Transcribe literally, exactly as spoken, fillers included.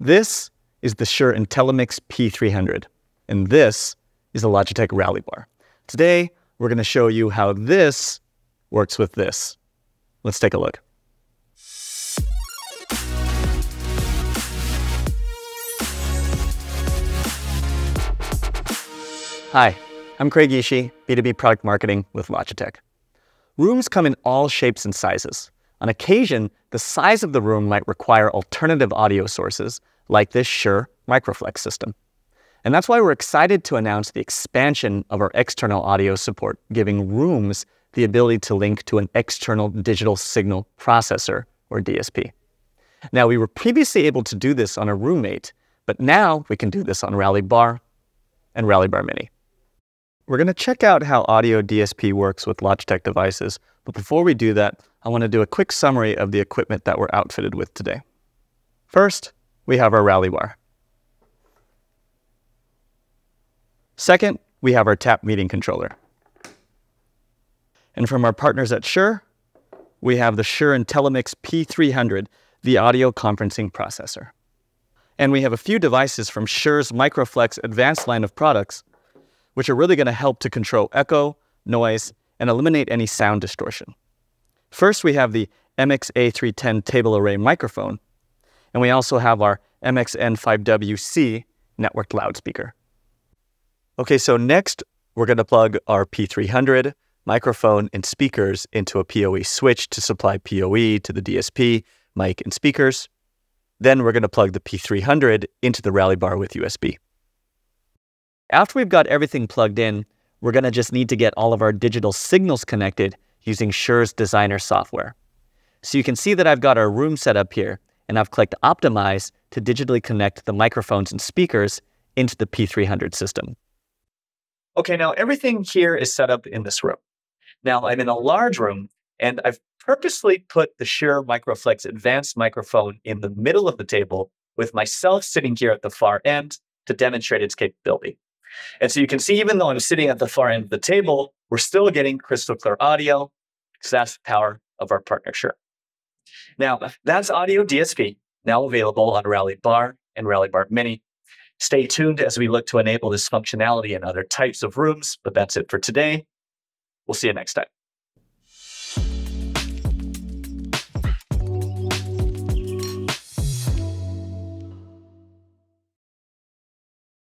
This is the Shure IntelliMix P three hundred, and this is the Logitech Rally Bar. Today, we're going to show you how this works with this. Let's take a look. Hi, I'm Craig Ishii, B two B Product Marketing with Logitech. Rooms come in all shapes and sizes. On occasion, the size of the room might require alternative audio sources, like this Shure Microflex system. And that's why we're excited to announce the expansion of our external audio support, giving rooms the ability to link to an external digital signal processor, or D S P. Now, we were previously able to do this on a Room Mate, but now we can do this on Rally Bar and Rally Bar Mini. We're going to check out how audio D S P works with Logitech devices, but before we do that, I want to do a quick summary of the equipment that we're outfitted with today. First, we have our Rally Bar. Second, we have our Tap Meeting Controller. And from our partners at Shure, we have the Shure IntelliMix P three hundred, the audio conferencing processor. And we have a few devices from Shure's Microflex Advance line of products, which are really going to help to control echo, noise, and eliminate any sound distortion. First, we have the M X A three ten table array microphone, and we also have our M X N five W C networked loudspeaker. Okay, so next, we're going to plug our P three hundred, microphone, and speakers into a PoE switch to supply PoE to the D S P, mic, and speakers. Then we're going to plug the P three hundred into the Rally Bar with U S B. After we've got everything plugged in, we're going to just need to get all of our digital signals connected using Shure's Designer software. So you can see that I've got our room set up here, and I've clicked Optimize to digitally connect the microphones and speakers into the P three hundred system. Okay, now everything here is set up in this room. Now I'm in a large room, and I've purposely put the Shure Microflex Advanced microphone in the middle of the table with myself sitting here at the far end to demonstrate its capability. And so you can see, even though I'm sitting at the far end of the table, we're still getting crystal clear audio, because that's the power of our partner Shure. Now, that's audio D S P, now available on Rally Bar and Rally Bar Mini. Stay tuned as we look to enable this functionality in other types of rooms, but that's it for today. We'll see you next time.